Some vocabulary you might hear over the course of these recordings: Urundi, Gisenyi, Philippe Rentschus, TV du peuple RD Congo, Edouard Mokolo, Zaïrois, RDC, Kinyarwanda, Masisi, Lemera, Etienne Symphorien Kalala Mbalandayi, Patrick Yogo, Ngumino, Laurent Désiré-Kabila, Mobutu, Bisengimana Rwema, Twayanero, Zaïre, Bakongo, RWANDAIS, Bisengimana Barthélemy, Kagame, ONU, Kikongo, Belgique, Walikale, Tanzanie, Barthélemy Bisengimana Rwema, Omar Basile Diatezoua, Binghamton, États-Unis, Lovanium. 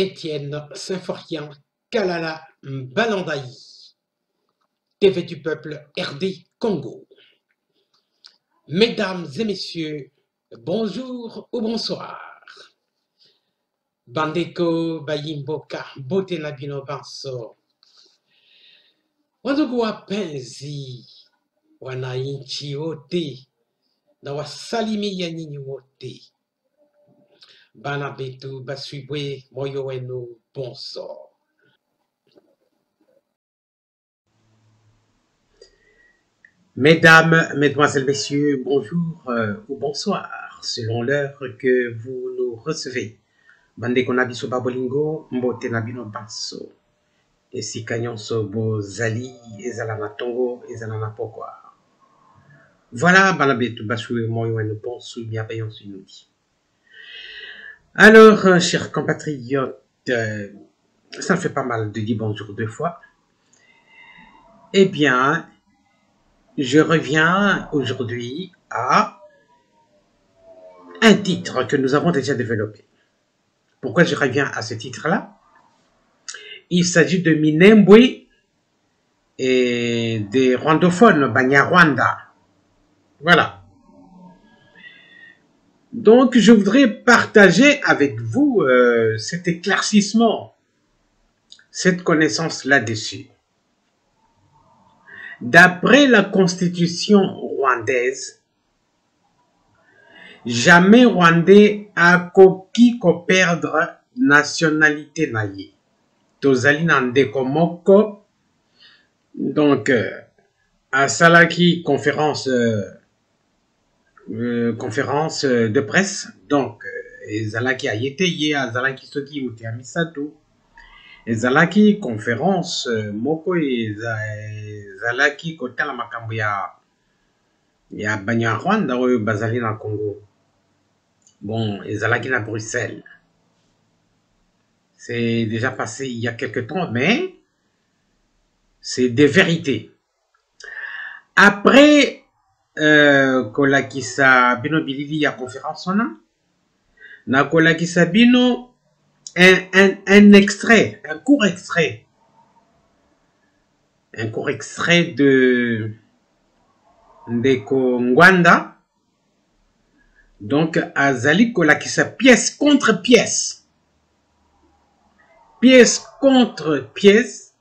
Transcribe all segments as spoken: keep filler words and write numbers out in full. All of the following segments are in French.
Etienne Symphorien Kalala Mbalandayi, T V du peuple R D Congo. Mesdames et messieurs, bonjour ou bonsoir. Bandeko bayimboka bote na bino banso. Wandugu wapenzi, wanainchi wote, na wasalimi ya nyinyi wote. Bana betu basubwe moyo wenu bonso. Mesdames, Mesdemoiselles, Messieurs, bonjour euh, ou bonsoir, selon l'heure que vous nous recevez. Bandeko nabiso babolingo, mbote nabino banso. Et si kanyonso bo zali, ezalana tongo, ezalana pokwa. Voilà, banabetu basue moyo eno bonso, bienveillance inouïe. Alors, euh, chers compatriotes, euh, ça fait pas mal de dire bonjour deux fois. Eh bien, je reviens aujourd'hui à un titre que nous avons déjà développé. Pourquoi je reviens à ce titre-là? Il s'agit de Minembwe et des rwandophones, Banyarwanda. Voilà. Donc, je voudrais partager avec vous euh, cet éclaircissement, cette connaissance là-dessus. D'après la constitution rwandaise, jamais Rwandais a koki ko perdre nationalité naïe. Tozali nande komoko. Donc, euh, à Salaki, conférence, euh, euh, conférence de presse. Donc, Zalaki a yéteye, Zalaki soki ou Tiamisato. Ezalaki conférence moko ezalaki kotala makambo ya ya Banyarwanda oyo bazali na Congo. Bon, ezalaki na Bruxelles. C'est déjà passé il y a quelque temps, mais c'est des vérités. Après euh kolakisa bino bilili ya conférence ona na kolakisa bino Un, un, un extrait, un court extrait, un court extrait de Ndeko Ngwanda, donc Azali kolakisa pièce contre pièce, pièce contre pièce,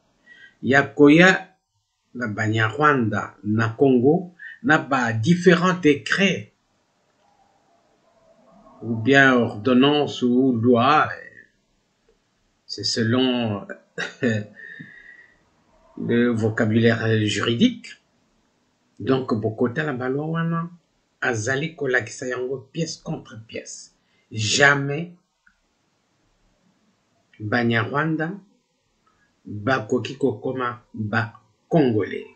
Yakoya, la Banyarwanda, na Congo, na ba différents décrets, ou bien ordonnance ou loi. C'est selon le vocabulaire juridique. Donc, Bokota la Balowana, Azali kolakisa yango pièce contre pièce. Jamais Banyarwanda, Bakokiko koma ba Congolais.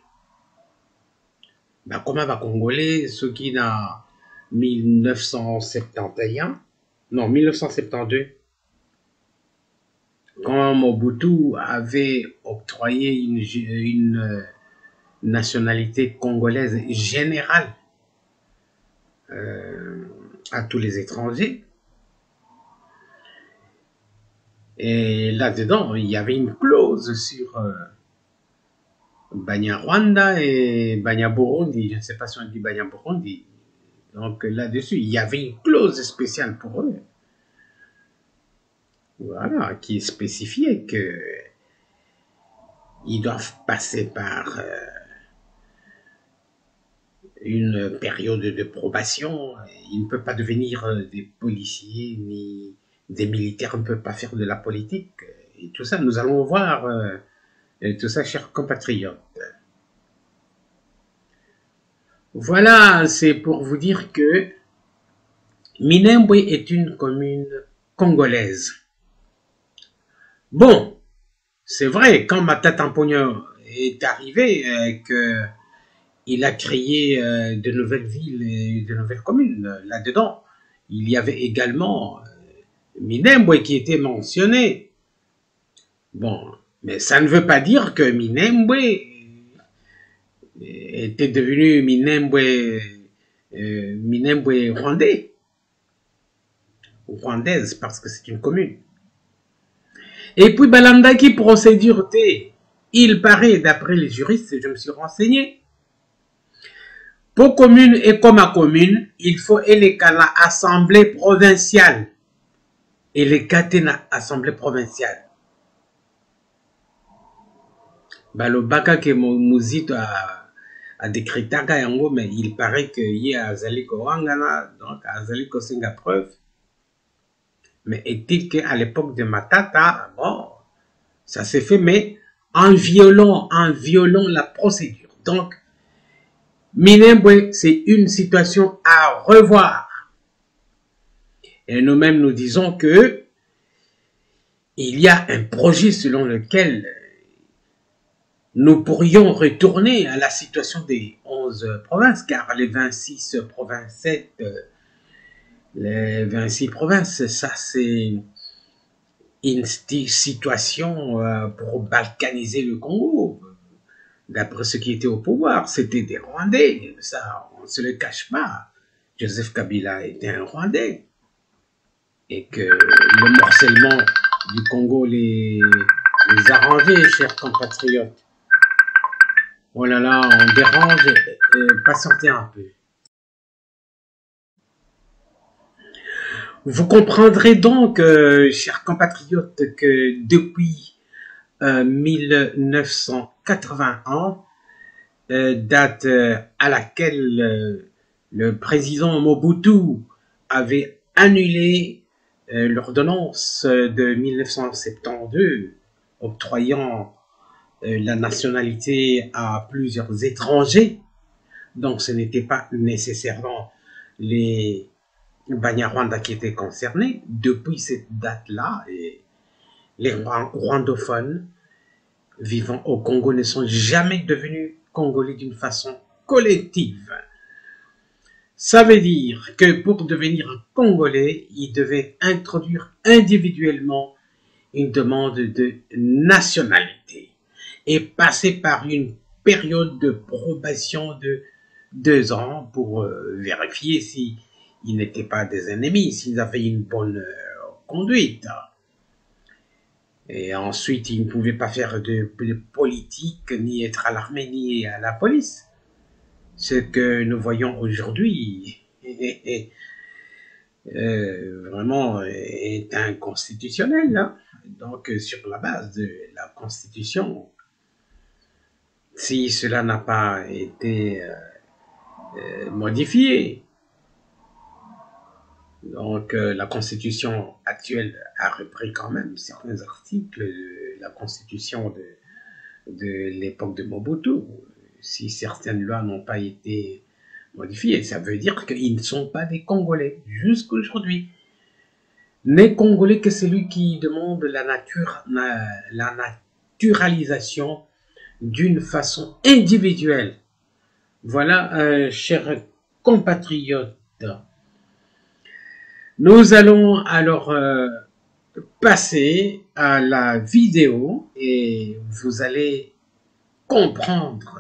Bakoma ba Congolais, ceux qui na mille neuf cent soixante et onze, non mille neuf cent soixante-douze. Quand Mobutu avait octroyé une, une nationalité congolaise générale euh, à tous les étrangers, et là-dedans, il y avait une clause sur euh, Banyarwanda et Banyaburundi, je ne sais pas si on dit Banyaburundi, donc là-dessus, il y avait une clause spéciale pour eux. Voilà, qui spécifiait que ils doivent passer par euh, une période de probation. Ils ne peuvent pas devenir des policiers ni des militaires, ne peuvent pas faire de la politique. Et tout ça, nous allons voir euh, tout ça, chers compatriotes. Voilà, c'est pour vous dire que Minembwe est une commune congolaise. Bon, c'est vrai, quand Matata Tamponio est arrivé, euh, que il a créé euh, de nouvelles villes et de nouvelles communes là-dedans, il y avait également euh, Minembwe qui était mentionné. Bon, mais ça ne veut pas dire que Minembwe était devenu Minembwe, euh, Minembwe rwandais, ou rwandaise, parce que c'est une commune. Et puis Balanda qui procédure T, il paraît d'après les juristes, je me suis renseigné, pour commune et comme à commune, il faut elekana assemblée provinciale. Et les Katena assemblée provinciale. Balobaka que Mouzito a décrété yango, mais il paraît que y a Azaliko Wangana, donc Azaliko Singa preuve. Mais est-il qu'à l'époque de Matata, bon, ça s'est fait, mais en violant, en violant la procédure. Donc, Minembwe, c'est une situation à revoir. Et nous-mêmes, nous disons que il y a un projet selon lequel nous pourrions retourner à la situation des onze provinces, car les vingt-six provinces, sept, les vingt-six provinces, ça c'est une situation pour balkaniser le Congo, d'après ceux qui étaient au pouvoir, c'était des Rwandais, ça on ne se le cache pas, Joseph Kabila était un Rwandais, et que le morcellement du Congo les, les arrangeait, chers compatriotes. Oh là là, on dérange, patientez un peu. Vous comprendrez donc, euh, chers compatriotes, que depuis euh, mille neuf cent quatre-vingt-un, euh, date euh, à laquelle euh, le président Mobutu avait annulé euh, l'ordonnance de mille neuf cent soixante-douze octroyant euh, la nationalité à plusieurs étrangers, donc ce n'était pas nécessairement les Banyarwanda qui était concerné. Depuis cette date-là, les rwandophones vivant au Congo ne sont jamais devenus congolais d'une façon collective. Ça veut dire que pour devenir congolais, ils devaient introduire individuellement une demande de nationalité et passer par une période de probation de deux ans pour euh, vérifier si ils n'étaient pas des ennemis, s'ils avaient une bonne euh, conduite. Et ensuite, ils ne pouvaient pas faire de, de politique, ni être à l'armée, ni à la police. Ce que nous voyons aujourd'hui, euh, vraiment, est inconstitutionnel. Hein? Donc, sur la base de la Constitution, si cela n'a pas été euh, euh, modifié, donc, euh, la Constitution actuelle a repris quand même certains articles de la Constitution de, de l'époque de Mobutu. Si certaines lois n'ont pas été modifiées, ça veut dire qu'ils ne sont pas des Congolais jusqu'à aujourd'hui. N'est Congolais que celui qui demande la, nature, la naturalisation d'une façon individuelle. Voilà, euh, chers compatriotes. Nous allons alors euh, passer à la vidéo et vous allez comprendre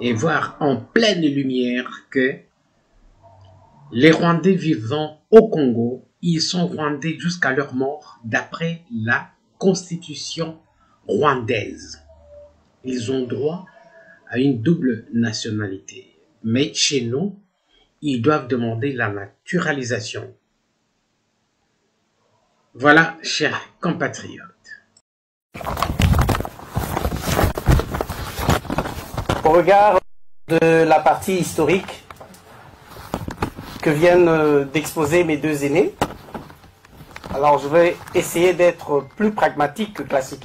et voir en pleine lumière que les Rwandais vivant au Congo, ils sont Rwandais jusqu'à leur mort d'après la Constitution rwandaise. Ils ont droit à une double nationalité, mais chez nous, ils doivent demander la naturalisation. Voilà, chers compatriotes. Au regard de la partie historique que viennent d'exposer mes deux aînés, alors je vais essayer d'être plus pragmatique que classique,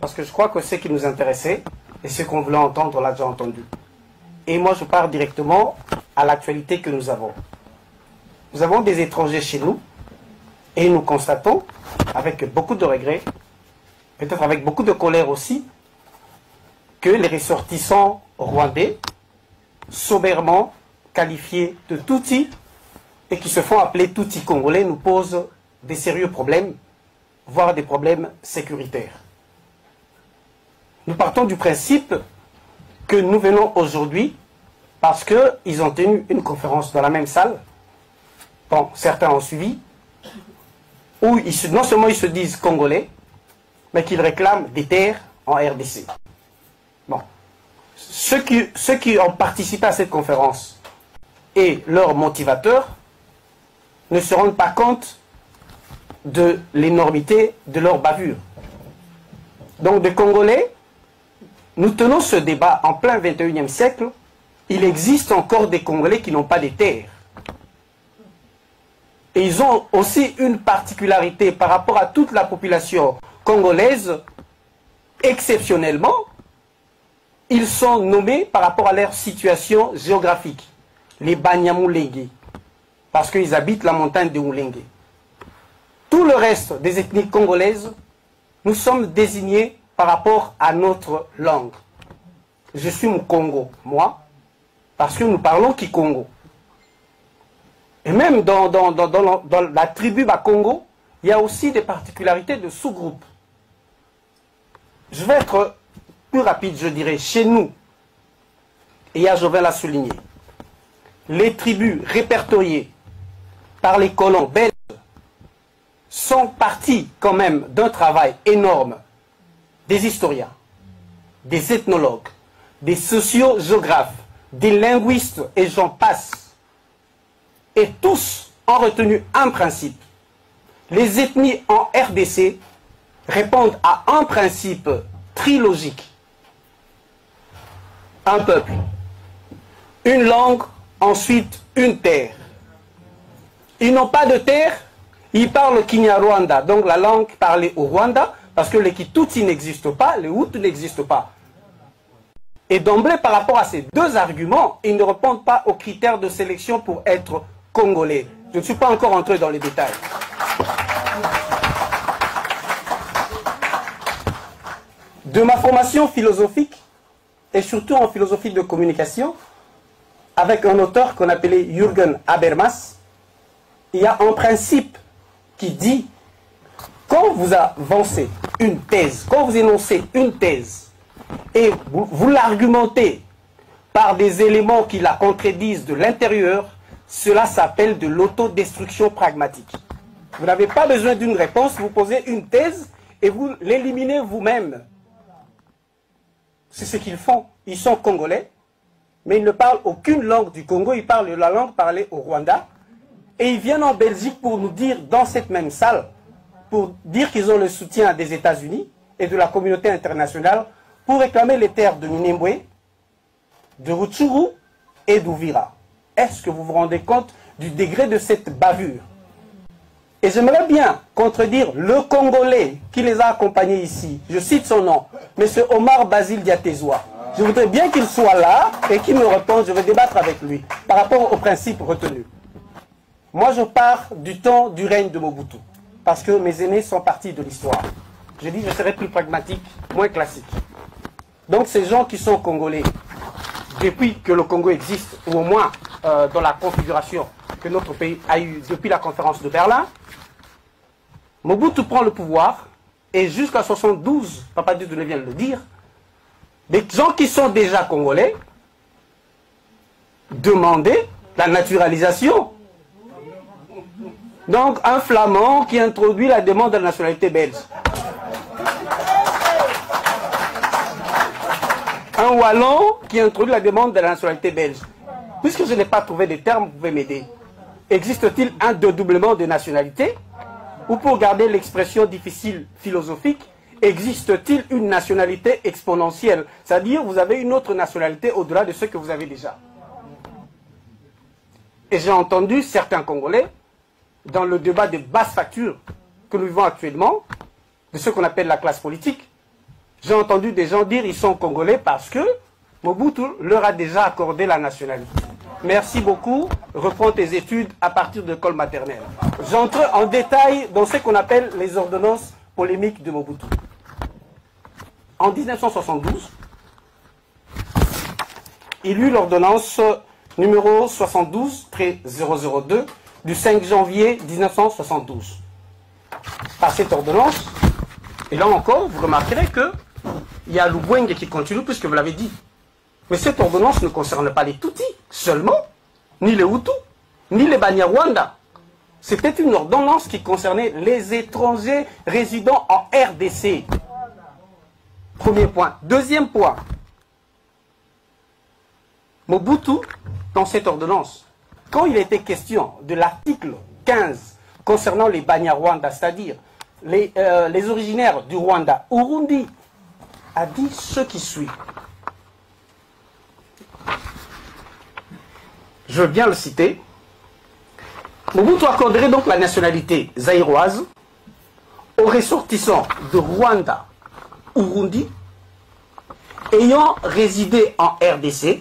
parce que je crois que ce qui nous intéressait et ce qu'on voulait entendre, on l'a déjà entendu. Et moi, je pars directement à l'actualité que nous avons. Nous avons des étrangers chez nous et nous constatons, avec beaucoup de regrets, peut-être avec beaucoup de colère aussi, que les ressortissants rwandais, sommairement qualifiés de Tutsi et qui se font appeler Tutsi congolais, nous posent des sérieux problèmes, voire des problèmes sécuritaires. Nous partons du principe que nous venons aujourd'hui parce qu'ils ont tenu une conférence dans la même salle, bon, certains ont suivi, où ils, non seulement ils se disent Congolais, mais qu'ils réclament des terres en R D C. Bon. Ceux qui, ceux qui ont participé à cette conférence et leurs motivateurs ne se rendent pas compte de l'énormité de leur bavure. Donc, des Congolais, nous tenons ce débat en plein vingt et unième siècle. Il existe encore des Congolais qui n'ont pas de terres. Et ils ont aussi une particularité par rapport à toute la population congolaise. Exceptionnellement, ils sont nommés par rapport à leur situation géographique. Les Banyamulenge, parce qu'ils habitent la montagne de Mulenge. Tout le reste des ethnies congolaises, nous sommes désignés par rapport à notre langue. Je suis Mkongo, moi, parce que nous parlons Kikongo. Et même dans, dans, dans, dans, dans la tribu Bakongo, il y a aussi des particularités de sous-groupes. Je vais être plus rapide, je dirais, chez nous, et là je vais la souligner, les tribus répertoriées par les colons belges sont parties quand même d'un travail énorme des historiens, des ethnologues, des sociogéographes, des linguistes et j'en passe. Et tous ont retenu un principe. Les ethnies en R D C répondent à un principe trilogique. Un peuple, une langue, ensuite une terre. Ils n'ont pas de terre, ils parlent Kinyarwanda, donc la langue parlée au Rwanda, parce que les Tutsi n'existent pas, les Hutus n'existent pas. Et d'emblée, par rapport à ces deux arguments, ils ne répondent pas aux critères de sélection pour être congolais. Je ne suis pas encore entré dans les détails. De ma formation philosophique, et surtout en philosophie de communication, avec un auteur qu'on appelait Jürgen Habermas, il y a un principe qui dit, quand vous avancez une thèse, quand vous énoncez une thèse, et vous, vous l'argumentez par des éléments qui la contredisent de l'intérieur, cela s'appelle de l'autodestruction pragmatique. Vous n'avez pas besoin d'une réponse, vous posez une thèse et vous l'éliminez vous-même. C'est ce qu'ils font. Ils sont congolais, mais ils ne parlent aucune langue du Congo, ils parlent la langue parlée au Rwanda, et ils viennent en Belgique pour nous dire, dans cette même salle, pour dire qu'ils ont le soutien des États-Unis et de la communauté internationale, pour réclamer les terres de Minembwe, de Rutshuru et d'Uvira. Est-ce que vous vous rendez compte du degré de cette bavure? Et j'aimerais bien contredire le Congolais qui les a accompagnés ici. Je cite son nom, M. Omar Basile Diatezoua. Je voudrais bien qu'il soit là et qu'il me réponde. Je vais débattre avec lui par rapport aux principes retenus. Moi, je pars du temps du règne de Mobutu, parce que mes aînés sont partis de l'histoire. Je dis, je serai plus pragmatique, moins classique. Donc ces gens qui sont congolais, depuis que le Congo existe, ou au moins euh, dans la configuration que notre pays a eue depuis la conférence de Berlin, Mobutu prend le pouvoir, et jusqu'à soixante-douze, Papa Dieu vient de le dire, des gens qui sont déjà congolais demandaient la naturalisation. Donc un Flamand qui introduit la demande de la nationalité belge. Un Wallon qui introduit la demande de la nationalité belge. Puisque je n'ai pas trouvé de termes, vous pouvez m'aider. Existe-t-il un dédoublement de nationalité? Ou pour garder l'expression difficile philosophique, existe-t-il une nationalité exponentielle? C'est-à-dire vous avez une autre nationalité au-delà de ce que vous avez déjà. Et j'ai entendu certains Congolais, dans le débat de basse facture que nous vivons actuellement, de ce qu'on appelle la classe politique, j'ai entendu des gens dire qu'ils sont congolais parce que Mobutu leur a déjà accordé la nationalité. Merci beaucoup. Reprends tes études à partir de l'école maternelle. J'entre en détail dans ce qu'on appelle les ordonnances polémiques de Mobutu. En mille neuf cent soixante-douze, il eut l'ordonnance numéro soixante-douze tiret zéro zéro deux du cinq janvier mille neuf cent soixante-douze. Par cette ordonnance, et là encore, vous remarquerez que il y a l'Oubouengue qui continue, puisque vous l'avez dit. Mais cette ordonnance ne concerne pas les Tutsis seulement, ni les Hutus, ni les Banyarwanda. C'était une ordonnance qui concernait les étrangers résidant en R D C. Premier point. Deuxième point. Mobutu, dans cette ordonnance, quand il était question de l'article quinze concernant les Banyarwanda, c'est-à-dire les, euh, les originaires du Rwanda, Urundi a dit ce qui suit. Je veux bien le citer. Mobutu accorderait donc la nationalité zaïroise aux ressortissants de Rwanda, Urundi, ayant résidé en R D C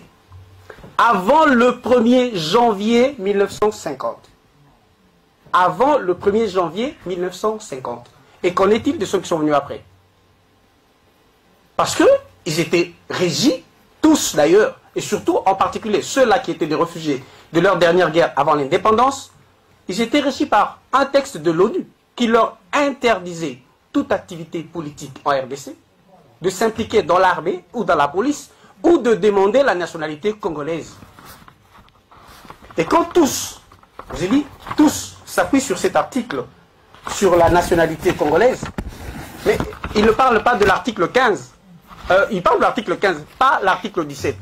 avant le premier janvier mille neuf cent cinquante. Avant le premier janvier mille neuf cent cinquante. Et qu'en est-il de ceux qui sont venus après? Parce qu'ils étaient régis, tous d'ailleurs, et surtout en particulier ceux-là qui étaient des réfugiés de leur dernière guerre avant l'indépendance, ils étaient régis par un texte de l'ONU qui leur interdisait toute activité politique en R D C, de s'impliquer dans l'armée ou dans la police, ou de demander la nationalité congolaise. Et quand tous, j'ai dit, tous s'appuient sur cet article, sur la nationalité congolaise, mais ils ne parlent pas de l'article quinze, euh, ils parlent de l'article quinze, pas l'article dix-sept.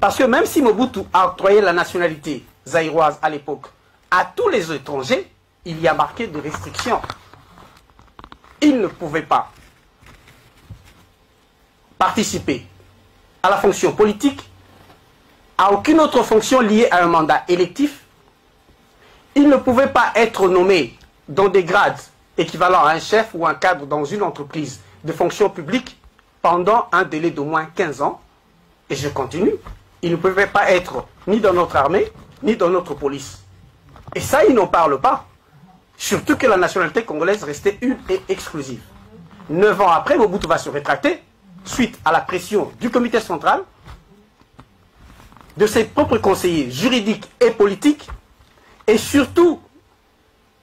Parce que même si Mobutu a octroyé la nationalité zaïroise à l'époque à tous les étrangers, il y a marqué des restrictions. Ils ne pouvaient pas participer à la fonction politique, à aucune autre fonction liée à un mandat électif. Ils ne pouvaient pas être nommés dans des grades équivalents à un chef ou un cadre dans une entreprise de fonction publique pendant un délai d'au moins quinze ans. Et je continue, ils ne pouvaient pas être ni dans notre armée, ni dans notre police. Et ça, ils n'en parlent pas. Surtout que la nationalité congolaise restait une et exclusive. Neuf ans après, Mobutu va se rétracter, suite à la pression du comité central, de ses propres conseillers juridiques et politiques, et surtout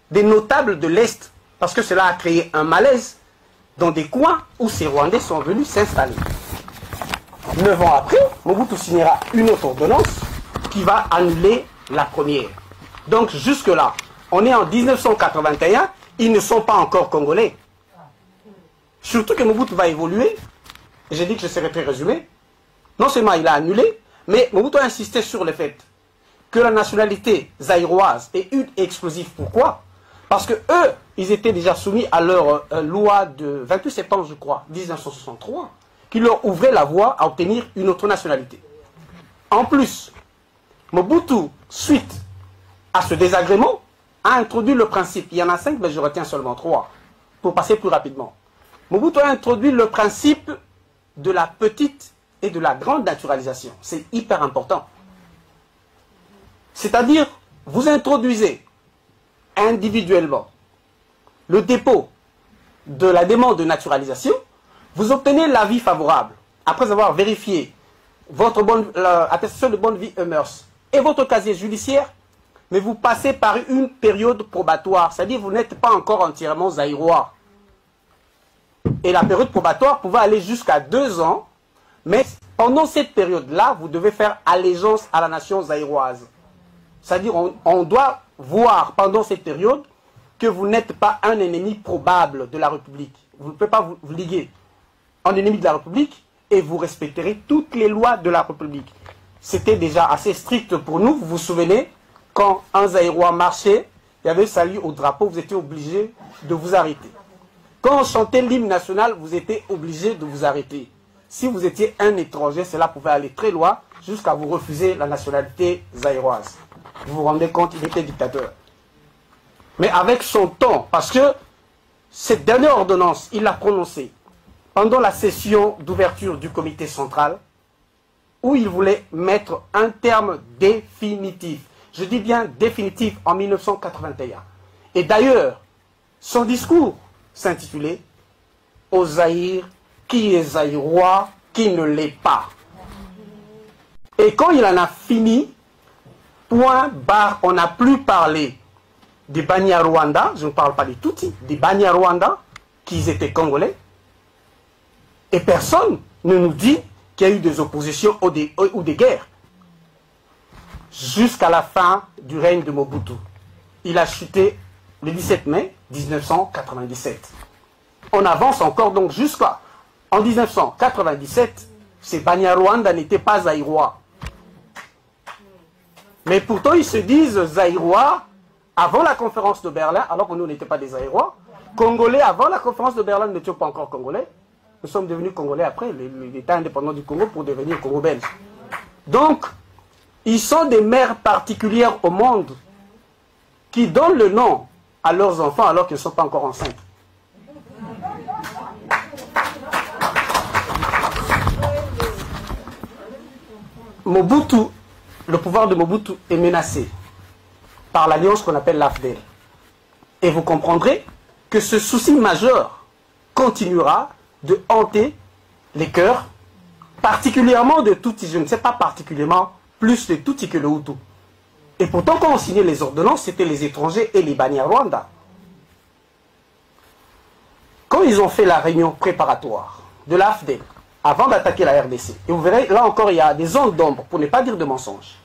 des notables de l'Est, parce que cela a créé un malaise dans des coins où ces Rwandais sont venus s'installer. Neuf ans après, Mobutu signera une autre ordonnance qui va annuler la première. Donc jusque-là, on est en mille neuf cent quatre-vingt-un, ils ne sont pas encore congolais. Surtout que Mobutu va évoluer, j'ai dit que je serai très résumé, non seulement il a annulé, mais Mobutu a insisté sur le fait que la nationalité zaïroise est une exclusive. Pourquoi? Parce que eux, ils étaient déjà soumis à leur euh, loi de vingt-huit septembre, je crois, mille neuf cent soixante-trois, qui leur ouvrait la voie à obtenir une autre nationalité. En plus, Mobutu, suite à ce désagrément, a introduit le principe, il y en a cinq, mais je retiens seulement trois, pour passer plus rapidement. Mobutu a introduit le principe de la petite et de la grande naturalisation. C'est hyper important. C'est-à-dire, vous introduisez individuellement le dépôt de la demande de naturalisation, vous obtenez l'avis favorable, après avoir vérifié votre bonne, attestation de bonne vie et mœurs et votre casier judiciaire, mais vous passez par une période probatoire, c'est-à-dire vous n'êtes pas encore entièrement zaïrois. Et la période probatoire pouvait aller jusqu'à deux ans, mais pendant cette période-là, vous devez faire allégeance à la nation zaïroise. C'est-à-dire on, on doit voir pendant cette période que vous n'êtes pas un ennemi probable de la République. Vous ne pouvez pas vous, vous liguer en ennemi de la République et vous respecterez toutes les lois de la République. C'était déjà assez strict pour nous, vous vous souvenez, quand un Zaïrois marchait, il y avait salut au drapeau, vous étiez obligé de vous arrêter. Quand on chantait l'hymne national, vous étiez obligé de vous arrêter. Si vous étiez un étranger, cela pouvait aller très loin jusqu'à vous refuser la nationalité zaïroise. Vous vous rendez compte, il était dictateur. Mais avec son temps, parce que cette dernière ordonnance, il l'a prononcée pendant la session d'ouverture du comité central, où il voulait mettre un terme définitif. Je dis bien définitif en mille neuf cent quatre-vingt-un. Et d'ailleurs, son discours s'intitulait « Au Zaïre, qui est Zaïrois, qui ne l'est pas ». Et quand il en a fini, point barre, on n'a plus parlé des Banyarwanda, je ne parle pas des Tutsis, des Banyarwanda, qu'ils étaient congolais, et personne ne nous dit qu'il y a eu des oppositions ou des, ou des guerres. Jusqu'à la fin du règne de Mobutu, il a chuté le dix-sept mai mille neuf cent quatre-vingt-dix-sept. On avance encore donc jusqu'à... En mille neuf cent quatre-vingt-dix-sept, ces Banyarwanda n'étaient pas Zaïrois. Mais pourtant, ils se disent Zaïrois avant la conférence de Berlin, alors que nous n'étions pas des Zaïrois. Congolais avant la conférence de Berlin, nous n'étions pas encore Congolais. Nous sommes devenus Congolais après, l'État indépendant du Congo pour devenir Congo belge. Donc, ils sont des mères particulières au monde qui donnent le nom à leurs enfants alors qu'ils ne sont pas encore enceintes. Mobutu, le pouvoir de Mobutu est menacé par l'alliance qu'on appelle l'A F D L. Et vous comprendrez que ce souci majeur continuera de hanter les cœurs, particulièrement de Tutsi. Je ne sais pas particulièrement plus de Tutsi que le Hutu. Et pourtant, quand on signait les ordonnances, c'était les étrangers et les Banyarwanda. Quand ils ont fait la réunion préparatoire de l'A F D L, avant d'attaquer la R D C, et vous verrez, là encore, il y a des zones d'ombre, pour ne pas dire de mensonges.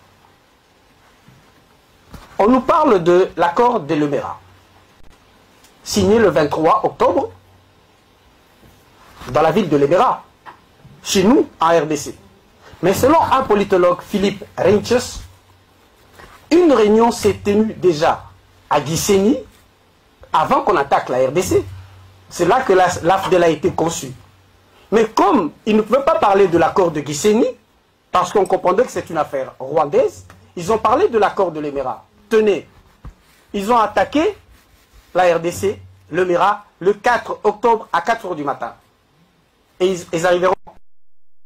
On nous parle de l'accord de Lemera, signé le vingt-trois octobre, dans la ville de Lemera, chez nous, en R D C. Mais selon un politologue, Philippe Rentschus, une réunion s'est tenue déjà à Gisenyi, avant qu'on attaque la R D C. C'est là que l'A F D L a été conçue. Mais comme ils ne pouvaient pas parler de l'accord de Gisenyi, parce qu'on comprendait que c'est une affaire rwandaise, ils ont parlé de l'accord de Lemera. Tenez, ils ont attaqué la R D C, Lemera, le quatre octobre à quatre heures du matin. Et ils, ils arriveront le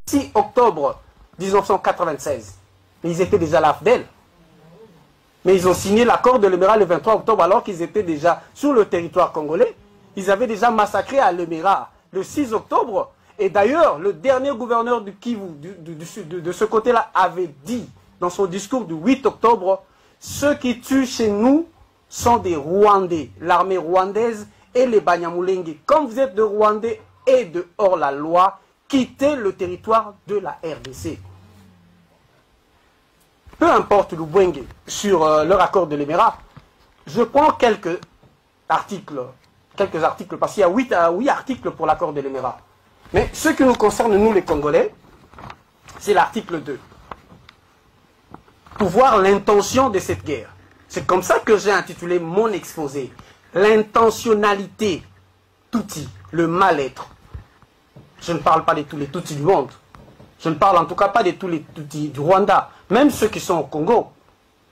six octobre mille neuf cent quatre-vingt-seize. Mais ils étaient déjà à l'A F D L. Mais ils ont signé l'accord de Lemera le vingt-trois octobre alors qu'ils étaient déjà sur le territoire congolais. Ils avaient déjà massacré à Lemera le six octobre. Et d'ailleurs, le dernier gouverneur du Kivu, du, du, du, de, de ce côté-là, avait dit dans son discours du huit octobre, « Ceux qui tuent chez nous sont des Rwandais, l'armée rwandaise et les Banyamulenge. Comme vous êtes de Rwandais et de hors-la-loi, quittez le territoire de la R D C. » Peu importe l'Ubwenge sur euh, leur accord de Lemera, je prends quelques articles, quelques articles parce qu'il y a huit, euh, huit articles pour l'accord de Lemera. Mais ce qui nous concerne, nous les Congolais, c'est l'article deux. Pour voir l'intention de cette guerre. C'est comme ça que j'ai intitulé mon exposé. L'intentionnalité Tutsi, le mal-être. Je ne parle pas de tous les Tutsis du monde. Je ne parle en tout cas pas de tous les Tutsis du Rwanda. Même ceux qui sont au Congo.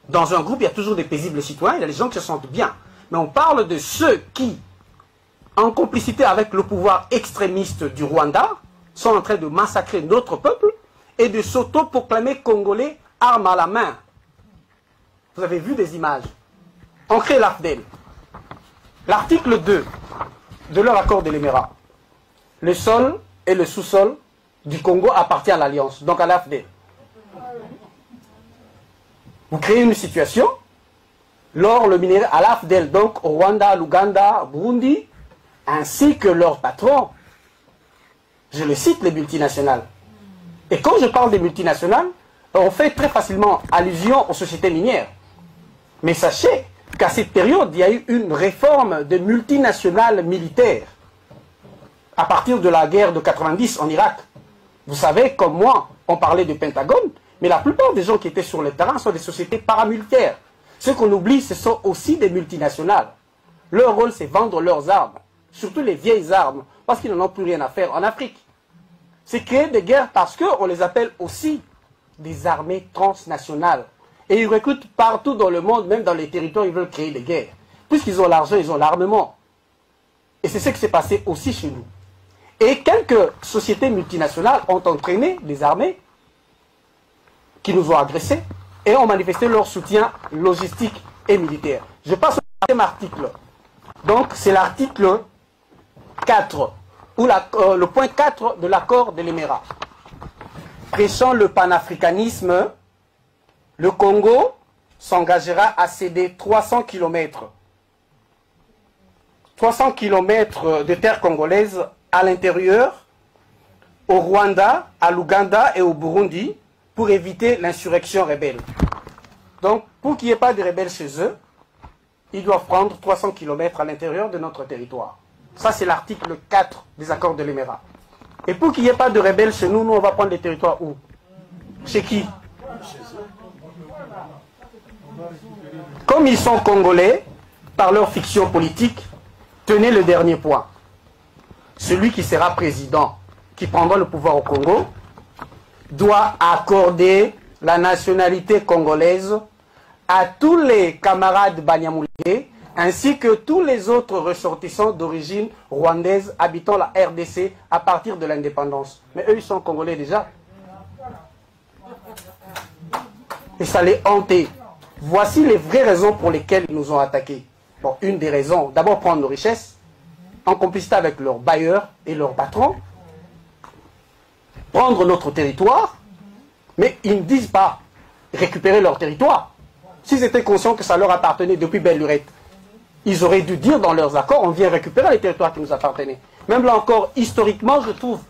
Dans un groupe, il y a toujours des paisibles citoyens, il y a des gens qui se sentent bien. Mais on parle de ceux qui... en complicité avec le pouvoir extrémiste du Rwanda, sont en train de massacrer notre peuple et de s'auto-proclamer Congolais, armes à la main. Vous avez vu des images. On crée l'A F D L. L'article deux de leur accord de Lemera. Le sol et le sous-sol du Congo appartient à l'Alliance, donc à l'A F D L. Vous créez une situation, l'or, le minéral, à l'A F D L, donc au Rwanda, l'Ouganda, Burundi, ainsi que leurs patrons. Je le cite, les multinationales. Et quand je parle des multinationales, on fait très facilement allusion aux sociétés minières. Mais sachez qu'à cette période, il y a eu une réforme des multinationales militaires. À partir de la guerre de quatre-vingt-dix en Irak, vous savez, comme moi, on parlait du Pentagone, mais la plupart des gens qui étaient sur le terrain sont des sociétés paramilitaires. Ce qu'on oublie, ce sont aussi des multinationales. Leur rôle, c'est vendre leurs armes. Surtout les vieilles armes, parce qu'ils n'en ont plus rien à faire en Afrique. C'est créer des guerres parce qu'on les appelle aussi des armées transnationales. Et ils recrutent partout dans le monde, même dans les territoires, ils veulent créer des guerres. Puisqu'ils ont l'argent, ils ont l'armement. Et c'est ce qui s'est passé aussi chez nous. Et quelques sociétés multinationales ont entraîné des armées qui nous ont agressés et ont manifesté leur soutien logistique et militaire. Je passe au deuxième article. Donc c'est l'article quatre, ou la, euh, le point quatre de l'accord de Lemera. Prêchant le panafricanisme, le Congo s'engagera à céder trois cents kilomètres. trois cents kilomètres de terre congolaise à l'intérieur, au Rwanda, à l'Ouganda et au Burundi, pour éviter l'insurrection rebelle. Donc, pour qu'il n'y ait pas de rebelles chez eux, ils doivent prendre trois cents kilomètres à l'intérieur de notre territoire. Ça, c'est l'article quatre des accords de Lemera. Et pour qu'il n'y ait pas de rebelles chez nous, nous, on va prendre des territoires où? Chez qui? Comme ils sont congolais, par leur fiction politique, tenez le dernier point. Celui qui sera président, qui prendra le pouvoir au Congo, doit accorder la nationalité congolaise à tous les camarades Banyamulenge, ainsi que tous les autres ressortissants d'origine rwandaise habitant la R D C à partir de l'indépendance. Mais eux, ils sont congolais déjà. Et ça les hantait. Voici les vraies raisons pour lesquelles ils nous ont attaqués. Bon, une des raisons, d'abord prendre nos richesses, en complicité avec leurs bailleurs et leurs patrons, prendre notre territoire, mais ils ne disent pas récupérer leur territoire. S'ils étaient conscients que ça leur appartenait depuis belle lurette, ils auraient dû dire dans leurs accords, on vient récupérer les territoires qui nous appartenaient. Même là encore, historiquement, je trouve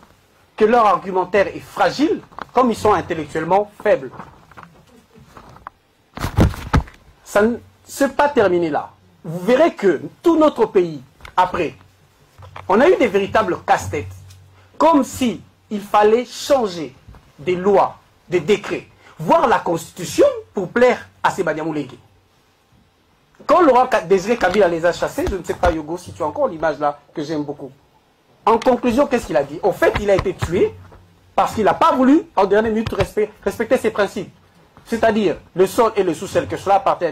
que leur argumentaire est fragile, comme ils sont intellectuellement faibles. Ça ne s'est pas terminé là. Vous verrez que tout notre pays, après, on a eu des véritables casse-têtes. Comme s'il fallait changer des lois, des décrets, voire la Constitution pour plaire à ces Banyamulenge. Quand Laurent Désiré-Kabila les a chassés, je ne sais pas, Yogo, si tu as encore l'image là que j'aime beaucoup. En conclusion, qu'est-ce qu'il a dit? Au fait, il a été tué parce qu'il n'a pas voulu, en dernière minute, respecter ses principes. C'est-à-dire le sol et le sous-sol, que cela appartient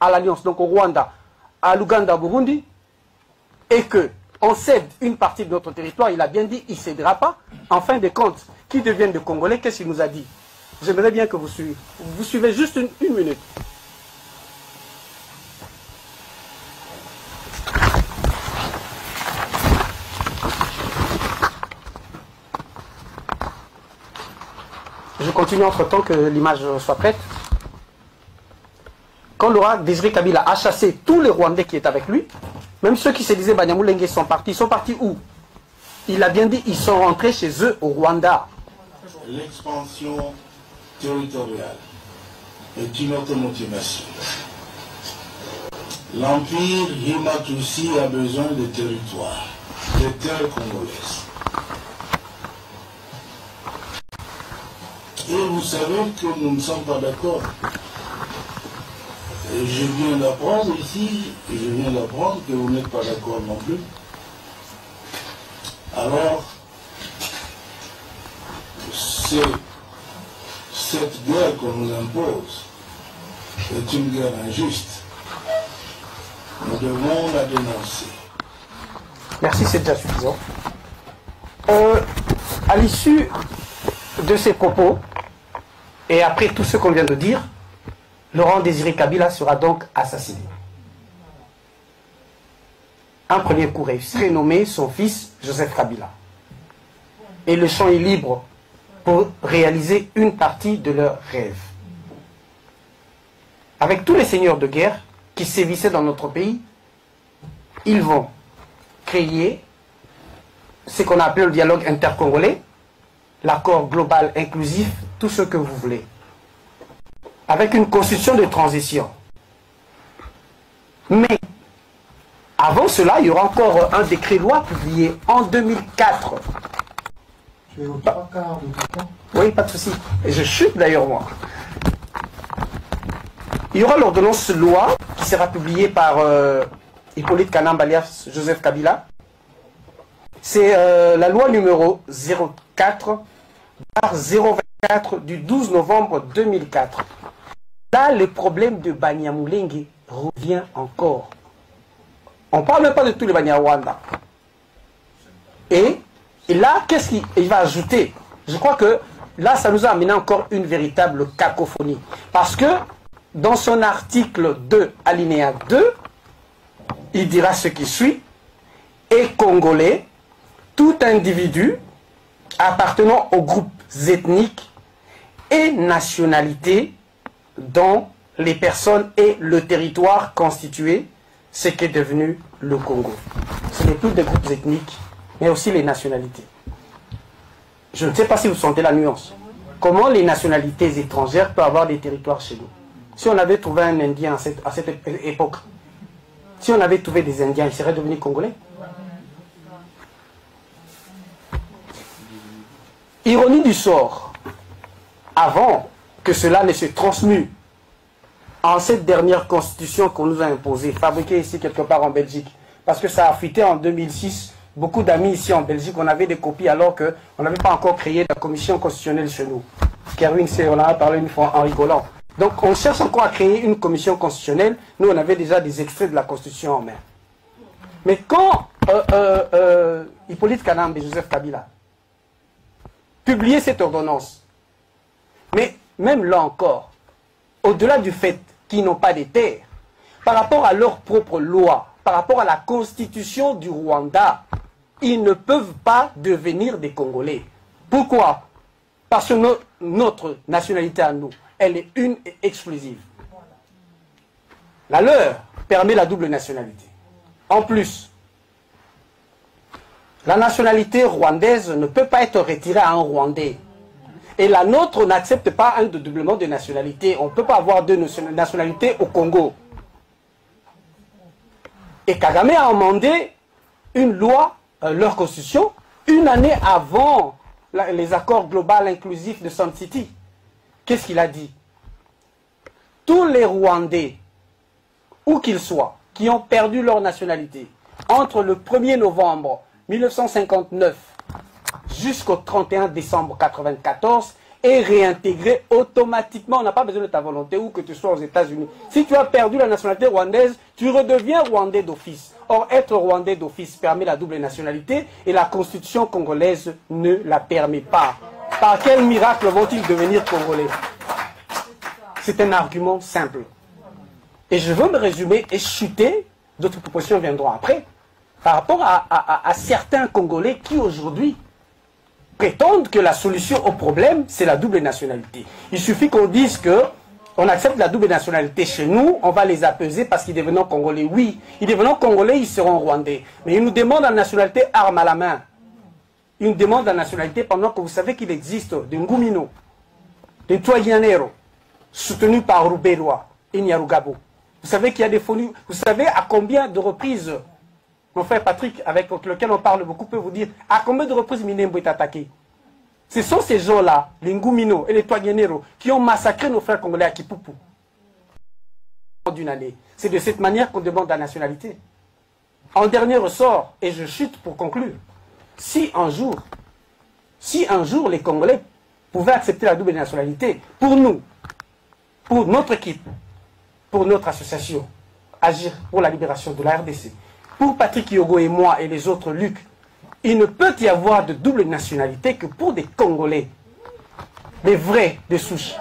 à l'Alliance, donc au Rwanda, à l'Ouganda, au Burundi, et qu'on cède une partie de notre territoire, il a bien dit, il ne cédera pas. En fin de compte, qui deviennent de Congolais, qu'est-ce qu'il nous a dit? J'aimerais bien que vous suivez. Vous suivez juste une, une minute. Je continue entre-temps que l'image soit prête. Quand Laurent Désiré-Kabila a chassé tous les Rwandais qui étaient avec lui, même ceux qui se disaient Banyamulenge sont partis. Ils sont partis où? Il a bien dit, ils sont rentrés chez eux au Rwanda. L'expansion territoriale est une autre motivation. L'Empire Himatousi a besoin de territoires, de terres congolaises. Et vous savez que nous ne sommes pas d'accord. Je viens d'apprendre ici, je viens d'apprendre que vous n'êtes pas d'accord non plus. Alors, c'est cette guerre qu'on nous impose est une guerre injuste. Nous devons la dénoncer. Merci, c'est déjà suffisant. Euh, à l'issue de ces propos, et après tout ce qu'on vient de dire, Laurent Désiré Kabila sera donc assassiné. Un premier coup réussi, renommé son fils Joseph Kabila. Et le champ est libre pour réaliser une partie de leurs rêves. Avec tous les seigneurs de guerre qui sévissaient dans notre pays, ils vont créer ce qu'on appelle le dialogue intercongolais, l'accord global inclusif, tout ce que vous voulez, avec une constitution de transition. Mais avant cela, il y aura encore un décret-loi publié en deux mille quatre. Tu es au trois quarts de ton temps ? Oui, pas de souci. Et je chute d'ailleurs, moi. Il y aura l'ordonnance loi qui sera publiée par euh, Hippolyte Kanambalia, Joseph Kabila. C'est euh, la loi numéro zéro quatre, zéro vingt-quatre du douze novembre deux mille quatre. Là, le problème de Banyamulenge revient encore. On ne parle même pas de tous les Banyarwanda. Et, et là, qu'est-ce qu'il va ajouter? Je crois que là, ça nous a amené encore une véritable cacophonie. Parce que dans son article deux, alinéa deux, il dira ce qui suit. Et congolais, tout individu appartenant aux groupes ethniques et nationalités dont les personnes et le territoire constitué, ce qu'est devenu le Congo. Ce n'est plus des groupes ethniques, mais aussi les nationalités. Je ne sais pas si vous sentez la nuance. Comment les nationalités étrangères peuvent avoir des territoires chez nous? Si on avait trouvé un Indien à cette, à cette époque, Si on avait trouvé des Indiens, ils seraient devenus Congolais. Ironie du sort, avant que cela ne se transmue en cette dernière constitution qu'on nous a imposée, fabriquée ici quelque part en Belgique, parce que ça a fuité en deux mille six, beaucoup d'amis ici en Belgique, on avait des copies alors qu'on n'avait pas encore créé la commission constitutionnelle chez nous. Kerwin, on en a parlé une fois en rigolant. Donc on cherche encore à créer une commission constitutionnelle, nous on avait déjà des extraits de la constitution en main. Mais quand euh, euh, euh, Hippolyte Kanambalia et Joseph Kabila publiaient cette ordonnance, mais même là encore, au-delà du fait qu'ils n'ont pas des terres, par rapport à leur propre loi, par rapport à la constitution du Rwanda, ils ne peuvent pas devenir des Congolais. Pourquoi? Parce que no- notre nationalité à nous, elle est une et exclusive. La leur permet la double nationalité. En plus, la nationalité rwandaise ne peut pas être retirée à un Rwandais. Et la nôtre n'accepte pas un doublement de nationalité. On ne peut pas avoir deux nationalités au Congo. Et Kagame a amendé une loi, euh, leur constitution, une année avant la, les accords globaux inclusifs de Sun City. Qu'est-ce qu'il a dit? Tous les Rwandais, où qu'ils soient, qui ont perdu leur nationalité, entre le premier novembre mille neuf cent cinquante-neuf jusqu'au trente et un décembre mille neuf cent quatre-vingt-quatorze, est réintégré automatiquement. On n'a pas besoin de ta volonté, où que tu sois aux États-Unis. Si tu as perdu la nationalité rwandaise, tu redeviens Rwandais d'office. Or, être Rwandais d'office permet la double nationalité et la constitution congolaise ne la permet pas. Par quel miracle vont-ils devenir Congolais? C'est un argument simple. Et je veux me résumer et chuter, d'autres propositions viendront après, par rapport à, à, à certains Congolais qui aujourd'hui prétendent que la solution au problème, c'est la double nationalité. Il suffit qu'on dise que on accepte la double nationalité chez nous, on va les apaiser parce qu'ils devenant Congolais. Oui, ils devenant Congolais, ils seront Rwandais. Mais ils nous demandent la nationalité arme à la main. Une demande de nationalité pendant que vous savez qu'il existe de Ngumino, de Twayanero, soutenu par Rubelwa et Nyarugabo. Vous savez qu'il y a des folies. Vous savez à combien de reprises, mon frère Patrick, avec lequel on parle beaucoup, peut vous dire à combien de reprises Minembwe est attaqué. Ce sont ces gens-là, les Ngumino et les Twayanero, qui ont massacré nos frères congolais à Kipupu. D'une année. C'est de cette manière qu'on demande la nationalité. En dernier ressort, et je chute pour conclure. Si un jour, si un jour les Congolais pouvaient accepter la double nationalité, pour nous, pour notre équipe, pour notre association, agir pour la libération de la R D C, pour Patrick Yogo et moi et les autres Luc, il ne peut y avoir de double nationalité que pour des Congolais, des vrais, des souches.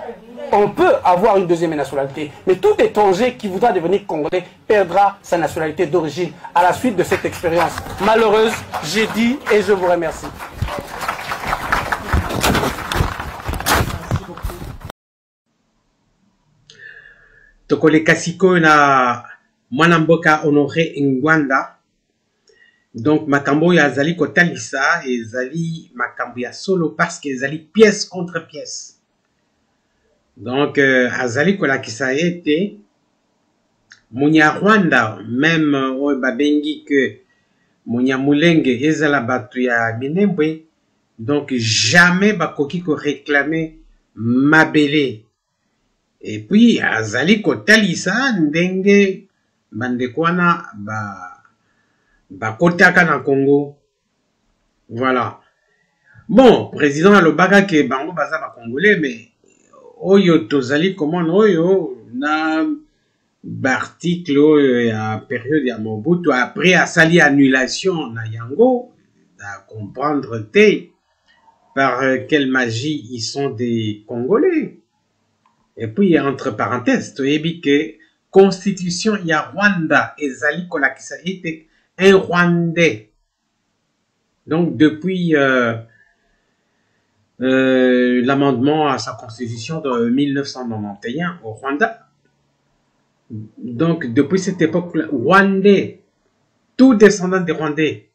On peut avoir une deuxième nationalité, mais tout étranger qui voudra devenir Congolais perdra sa nationalité d'origine à la suite de cette expérience malheureuse. J'ai dit et je vous remercie. Tokole Kasiko na Mwanamboka Honoré Ngwanda. Donc makambo ya zali kotalisa et zali makambo ya solo parce que zali pièce contre pièce. Donc, Azali Kola Kisayete, Mounia Rwanda, même au Babengi que Mounia Mulenge, Ezala Batuya Minembwe, donc jamais Bakoki ko réclamé Mabele. Et puis, Azali Kotalisa, Ndenge, Bandekwana, Bakotaka na Congo. Voilà. Bon, président Alobaka ke Bango Baza Bakongolais, mais. Oyo tozali komona oyo na article oyo ya période ya Mobutu après asali annulation na yango à comprendre té par quelle magie ils sont des Congolais. Et puis entre parenthèses toyebi que constitution ya Rwanda ezali kolakisa ete un Rwandais. Donc depuis euh, Euh, l'amendement à sa constitution de mille neuf cent quatre-vingt-onze au Rwanda. Donc, depuis cette époque, Rwandais, tout descendant des Rwandais,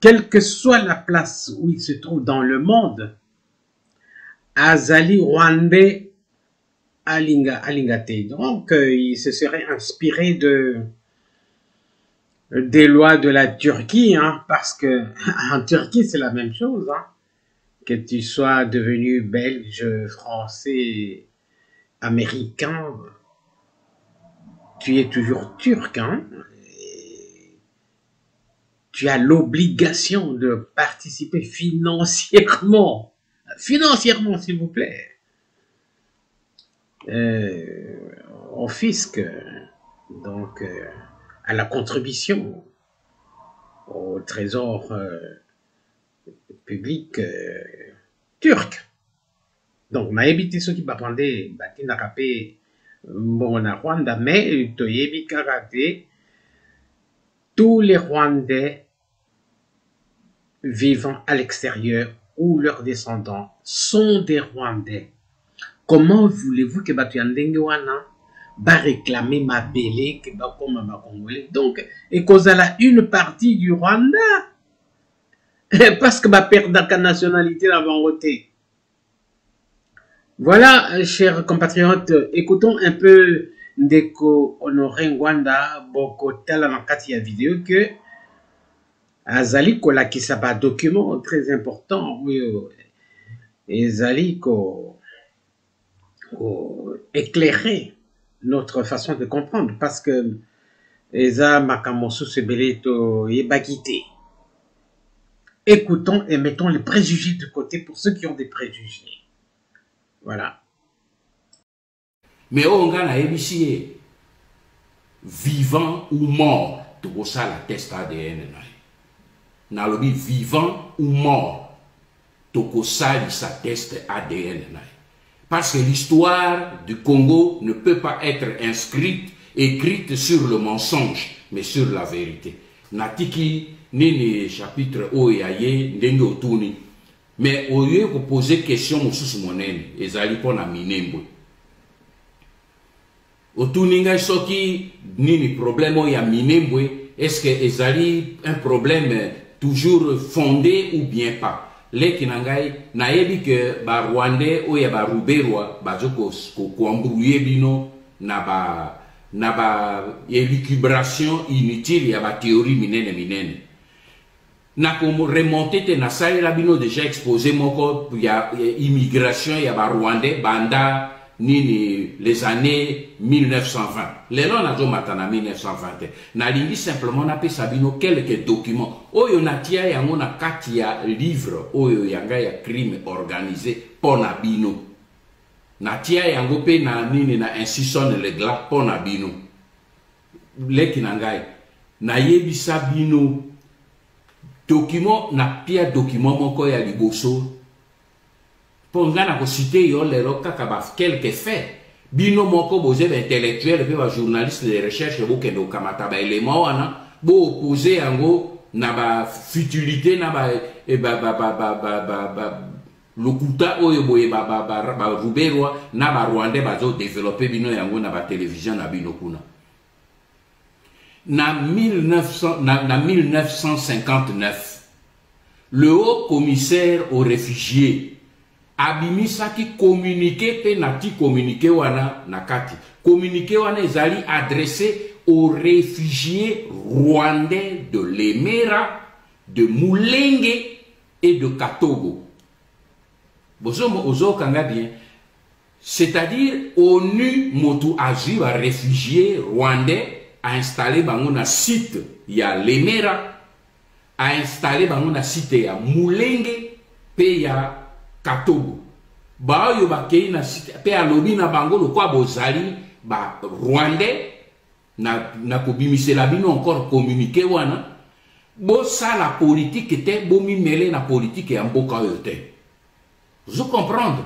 quelle que soit la place où il se trouve dans le monde, Azali Rwandais à Lingate. Donc, il se serait inspiré de, des lois de la Turquie, hein, parce que en Turquie, c'est la même chose. Hein, que tu sois devenu belge, français, américain, tu es toujours turc. Hein, et tu as l'obligation de participer financièrement. Financièrement, s'il vous plaît. Euh, au fisc, donc euh, à la contribution au trésor euh, public euh, turc. Donc, on a évité ceux qui m'apprenaient, qui n'a rappé mon Rwanda, mais tu as évité raté tous les Rwandais vivant à l'extérieur ou leurs descendants sont des Rwandais. Comment voulez-vous que Batuyandengewana va réclamer ma belle que va comme ma congolais? Donc, et cause à la une partie du Rwanda, parce que va perdre la nationalité avant voté. Voilà, chers compatriotes, écoutons un peu Ndeko Honoré Ngwanda Bokotala dans la vidéo que Azali Kola qui s'abat document très important, oui, Azali Kola éclairer notre façon de comprendre parce que Eza Makamosu Sebeleto et Bagité. Écoutons et mettons les préjugés de côté pour ceux qui ont des préjugés. Voilà. Mais on a ébissé vivant ou mort, tout ça la test A D N. Na lobi vivant ou mort, tout ça sa test A D N. Parce que l'histoire du Congo ne peut pas être inscrite, écrite sur le mensonge, mais sur la vérité. Natiki, Nene, chapitre Oyaye, Ndenge Otuni. Mais au lieu de poser question au sous-monnaie, ils allaient pour la Minembwe. Otuni, Soki, Nini, problème Oya Minembwe, est-ce qu'ils allaient un problème toujours fondé ou bien pas? Les Kinangai n'aient que ba Rwandais ou ya ba Rouberois, ba Joko Kouambrouye bino, na ba na ba élucubration inutile ya ba théorie minene minene. Na comme remonter te na salle la bino déjà exposé mon corps ya immigration ya ba Rwandais banda ni les années mille neuf cent vingt. Les noms n'ont matana mille neuf cent vingt. Na lingi simplement na pe sabino quelques documents. Oyo na tia ya ngona katia livre oyo yanga ya crime organisé pona bino. Na tia ya ngope na nini na insistance le gla pona bino. Leki nangai na yebi sabino document na pia document moko ya liboso. Pour nous citer quelques faits, bino moko bozé intellectuel, puis journaliste de recherche, vous qui nous kamataba élément, vous opposez en gros la futilité, le kouta oyo boye ba Rouberois, na ba Rwandais bazo développer bino yango na ba télévision na bino kuna. Na mille neuf cent cinquante-neuf, le haut commissaire aux réfugiés Abimisa qui communiquait, penati communiquait wana nakati. Communiquait wana ezali adressé aux réfugiés rwandais de Lemera, de Mulenge et de Katogo. Bozomo ozo kanga bien. C'est-à-dire O N U motu azu a réfugiés rwandais a installé bangona site ya Lemera, a installé bangona site ya Mulenge pe ya Katogo. Ba yo ba kei na pe alobi na bango lo kwa bozali ba Rwandais na na kobimisa la bino encore communiquer wana bo sala politique te bo mimele na politique ya mboka yo te. Vous comprendre?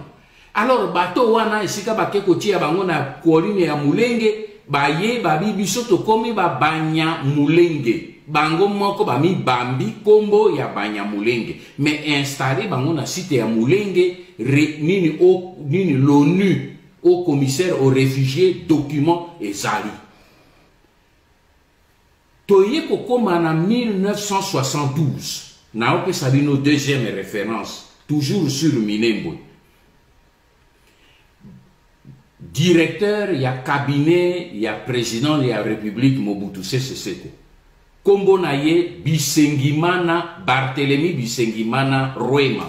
Alors bato wana esika ba ke kotia bango na koline ya Mulenge ba ye ba bibiso to komi ba Banyamulenge. Bango moko ba mi bambi kombo ya Banyamulenge mais installé bango na site ya Mulenge nini o nini l'ONU au commissaire aux réfugiés document ezali toye kokoma na mille neuf cent soixante-douze na ope sabino deuxième référence toujours sur Minembwe directeur, il y a cabinet, il y a président, il y a République Mobutu C C C T. Kombo naye Bisengimana Barthélemy Bisengimana Rwema.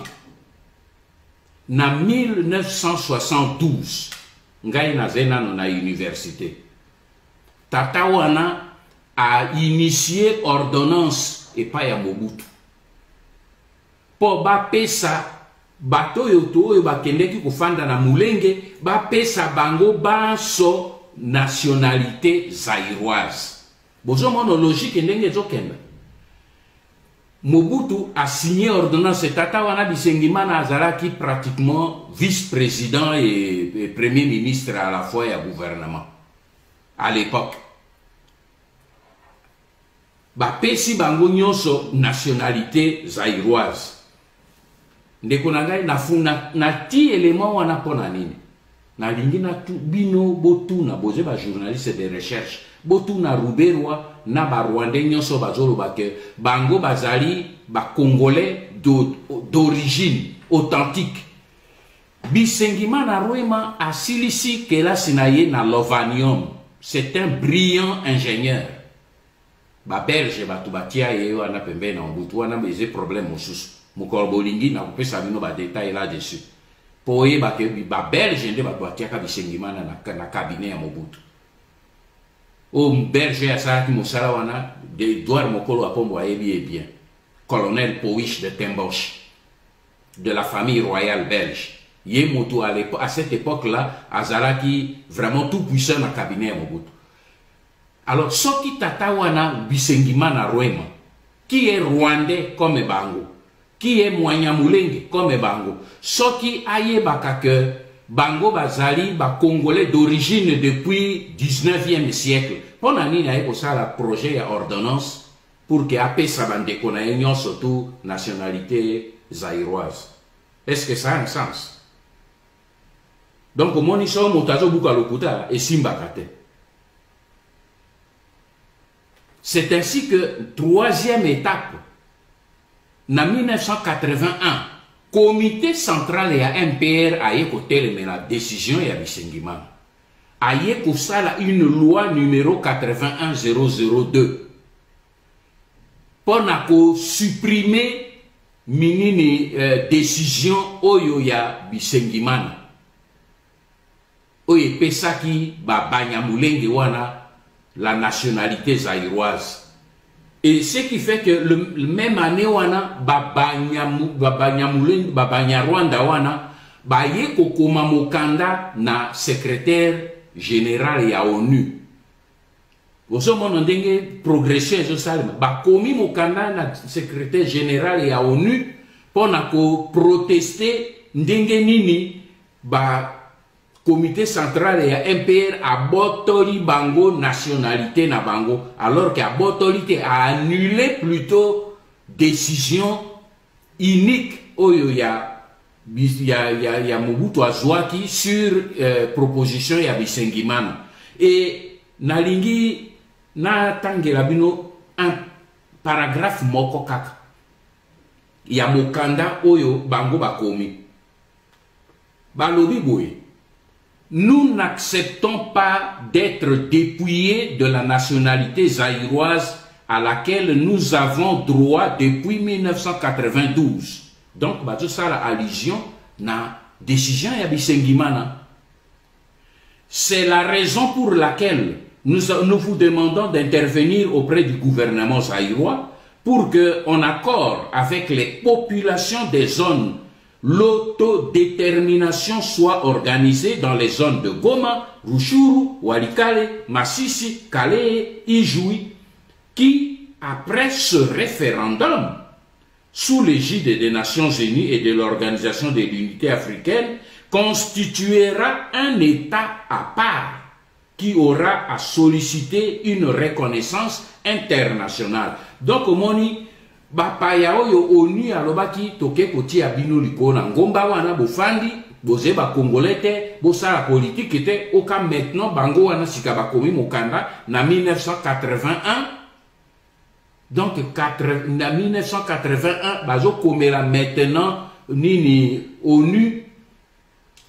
Na mille neuf cent soixante-douze, ngai na zena no na université. Tata wana a initié ordonnance et pas ya Mobutu. Po ba pesa bato yoto yo bakendeki kufanda na Mulenge bapesa bango baso nationalité zaïroise. Bozo mono logique ndenge zokenda. Mobutu a signé ordonnance tata wana Bisengimana azalaki pratiquement vice-président et, et premier ministre à la fois ya gouvernement à l'époque. Bapesi bango nyonso nationalité zaïroise. Ndeko na ngai nafuna na ti élément wana pona nini na lingi na tu bino botu na boze ba journaliste de recherche botu na ruberwa na ba rwandais nyonso bazolo bake bango bazali ba congolais d'origine authentique. Bisengimana Rwema asilisi kela sinaye na Lovanium, c'est un brillant ingénieur. Ba belge ba tubatia yeyo na pembe na mbutu wana meze problème mosusu. Mukorbolingi na kupesa bino ba détail là dessus. Poye ba ke ba belge nde ba batia ka Bisengimana na na cabinet ya Mobutu. O belge asaki musala wana de Edouard Mokolo apombo ayebi bien. Colonel Poish de Tembosh de la famille royale belge. Ye moto à l'époque à cette époque-là azalaki vraiment tout puissant na cabinet ya Mobutu. Alors soki tata wana Bisengimana Rwema qui est rwandais comme bango, qui est Banyamulenge comme bango, soki ayebaka que bango bazali ba congolais d'origine depuis dix-neuvième siècle. On a mis ça la projet à ordonnance pour que apé sa bande connaignons surtout nationalité zaïroise. Est-ce que ça a un sens? Donc au moins ils sont montazo buka lokuta et simbakate. C'est ainsi que troisième étape. En mille neuf cent quatre-vingt-un, comité central et M P R a écouté la décision et à Bisengimana. A écouté ça une loi numéro quatre-vingt-un mille deux. Pour n'avoir supprimé mini décision Oyoya Bisengimana. Oye pesa ki ba Banyamulenge wana la nationalité zaïroise. Et ce qui fait que le, le même année wana Banyamulenge Banyarwanda wana baye kokoma mokanda na secrétaire général ya O N U. Oso mono ndenge progression ezo salema ba komi mokanda na secrétaire général ya O N U pona ko protester ndenge nini ba comité central ya M P R abotori bango nationalité na bango alors que abotori a annulé plutôt décision unique oyo ya ya ya, ya Mobutu Azwaki sur euh, proposition ya Bisengimana. Et nalingi na tangela bino un paragraphe moko kaka ya mokanda oyo bango bakomi balobi boye: nous n'acceptons pas d'être dépouillés de la nationalité zaïroise à laquelle nous avons droit depuis mille neuf cent quatre-vingt-douze. Donc, bah, tout ça, la allusion, na décision ya Bisengimana. C'est la raison pour laquelle nous, nous vous demandons d'intervenir auprès du gouvernement zaïrois pour qu'en accord avec les populations des zones, l'autodétermination soit organisée dans les zones de Goma, Rutshuru, Walikale, Masisi, Kalehe, Ijoui, qui, après ce référendum, sous l'égide des Nations Unies et de l'Organisation de l'Unité africaine, constituera un État à part qui aura à solliciter une reconnaissance internationale. Donc, Moni, bapaya oyo O N U alobaki toke kotia bino liko na ngomba wana bofandi boze ba congolete bosala politique était au cas maintenant bango wana sika bakomi mokanda na mille neuf cent quatre-vingt-un. Donc na mille neuf cent quatre-vingt-un bazo komela maintenant nini O N U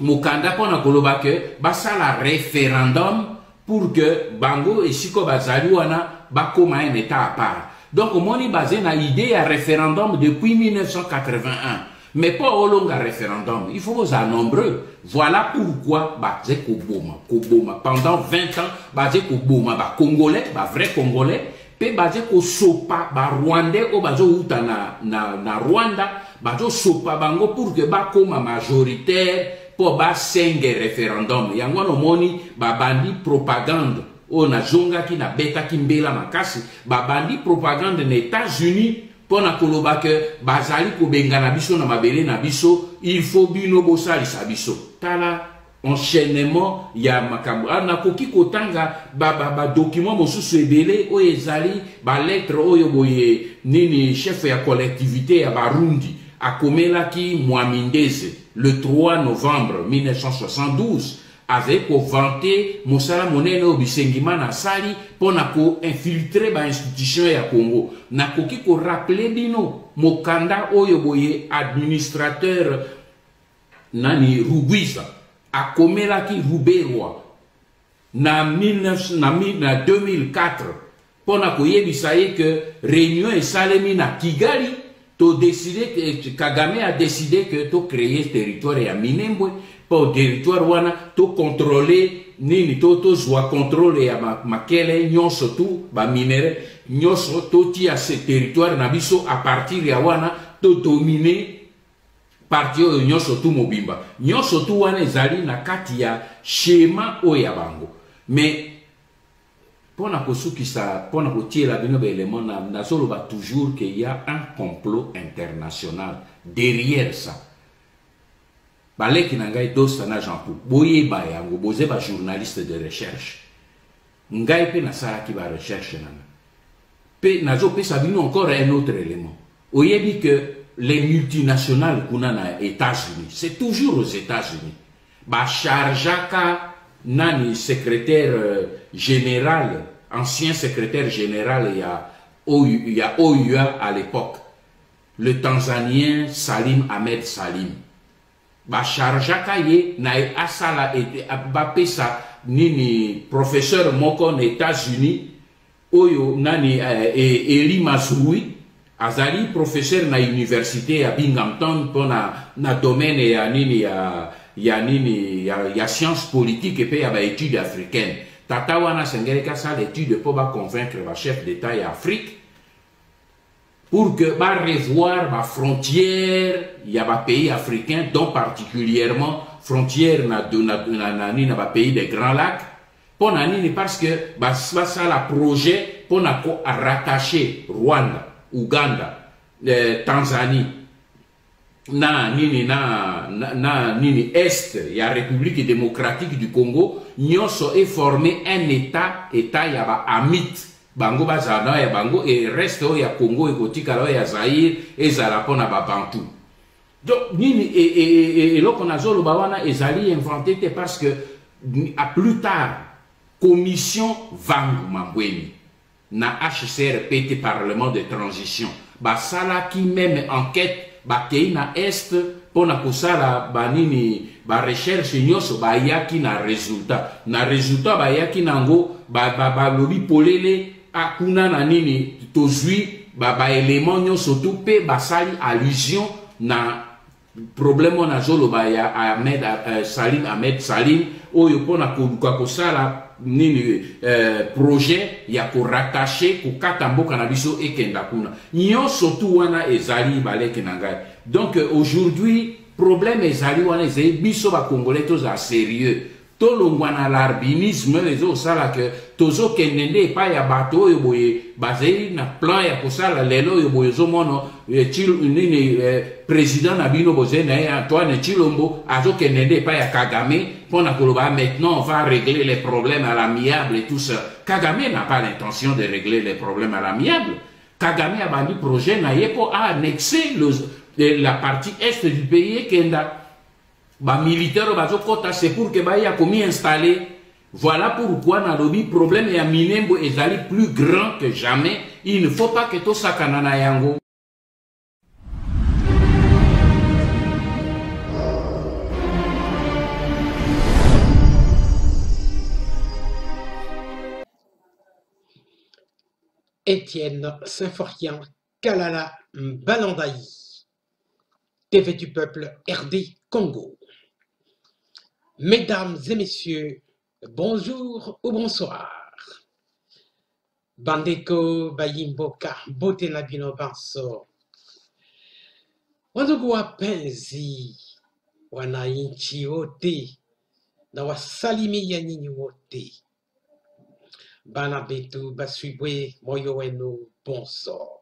mukanda pona koloba ke basala référendum pour que bango et siko bazali wana bakoma un état à part. Donc moni basé na idée à référendum depuis mille neuf cent quatre-vingt-un. Mais pas au long d'un référendum. Il faut vous en nombreux. Voilà pourquoi basé Koboma. Koboma. Pendant vingt ans, basé Koboma. Bah Congolais, bah vrai Congolais. Puis basé Kosopa, bah Rwandais, ou basé Outa na, na, na Rwanda. Basé Sopa bango pour que bah comme majoritaire, pour bah cinq référendums. Yango moni, bah bandi propagande. On a Zonga qui na Beta Kimbela Makasi. Bah bandi propagande des États-Unis. Pona koloba ke bazali ko bengana biso na mabele na biso il faut bino bosali sa biso tala enchaînement ya makambo na koki kotanga ba ba, ba document mosusu ebele o ezali ba lettre oyo boye nini chef ya collectivité ya Burundi akomelaki Mwamindeze le trois novembre mille neuf cent soixante-douze avec ko vanter mosala monene o Bisengimana sali pona ko infiltrer ba institution ya Congo na koki ko rappeler bino mokanda oyo boye administrateur nani Rugwiza akomelaki Ruberwa na deux mille quatre pona ko yebisa ye que réunion esalemi na Kigali to décider que Kagame a décidé que to créer territoire ya Minembwe pour territoire wana to contrôler nini to to zwa contrôler ya makele nyonso tu ba minere nyonso to tia ce territoire na biso à partir ya wana to dominer partie nyonso tu mobimba nyonso tu wana ezali na kati ya schema oya bango mais pona kosukisa pona kotiela bino ba élément na nasolo ba toujours qu'il y a un complot international derrière ça. Balé qui n'engaye dos sana jampu. Boye bayango, boze ba journaliste de recherche. N'gaye pe na sara qui va recherche nana. Pe nazo pe sabine encore un autre élément. Oye dit que les multinationales kuna na États-Unis, c'est toujours aux États-Unis. Ba charjaka nani secrétaire général, ancien secrétaire général ya O U A à l'époque. Le Tanzanien Salim Ahmed Salim. Ba charjaka ye na asala et bapesa nini professeur moko na États-Unis oyo nani Eli Mazrui azali professeur na université à Binghamton pona na domaine ya nini ya ya nini ya sciences politiques et puis ya ba études africaines tata wana sengereka sa l'étude pour ba convaincre ba chef d'état ya Afrique pour que bah revoir ma frontière il y a bah pays africains dont particulièrement frontière na de na nani na bah pays des Grands Lacs pour nani parce que bah ça la projet pour na ko rattacher Rwanda, Ouganda, euh, Tanzanie na nini na na nini est il y a République démocratique du Congo nyonso est formé un état état il y a bah amite bango bazana ya bango et reste ya Congo et kotika la ya Zaïre et zalapona ba bantou donc nini et et et lokonazo bawana ezali inventé parce que à plus tard commission Vangu Mambweni na H C R P T parlement de transition ba sala qui même enquête ba keina est pona kosala ba nini ba recherche nyoso ba yaki na résultat na résultat ba yaki nango ba ba ba lobi polele akuna na nini tozui ba ba élément nyonso tout pe basali allusion na problème on a zolo ba ya Ahmed uh, Salim Ahmed Salim oyo pona koluka kosala nini uh, projet ya ko rattacher ko katamboka na biso ekenda kuna nyonso tout wana ezali baleke nangai donc aujourd'hui problème ezali wana ezali biso ba congolais toza sérieux tolongwana l'arbinisme les autres ça là que tozo kenende pa ya bato yo boye bazeli na plan ya kosala lelo yo boye zo mono chilo nini président na bino boze na Antoine Chilombo azo kenende pa ya Kagame pona koloba maintenant on va régler les problèmes à l'amiable et tout ça. Kagame n'a pas l'intention de régler les problèmes à l'amiable. Kagame a bandi projet na yepo a annexé la partie est du pays kenda. Bah militaire bazo kota c'est pour que bah y a commis installé voilà pourquoi na lobi problème ya Minembwe ezali plus grand que jamais il ne faut pas que to sakana na yango. Etienne Symphorien Kalala Mbalandayi, T V du peuple R D Congo. Mesdames et messieurs, bonjour ou bonsoir. Bandeko bayimboka bote na bino banso. Wandugu wapenzi, wanainchi wote na wasalimia nyinyi wote. Bana betu basubwe moyo wenu bonso.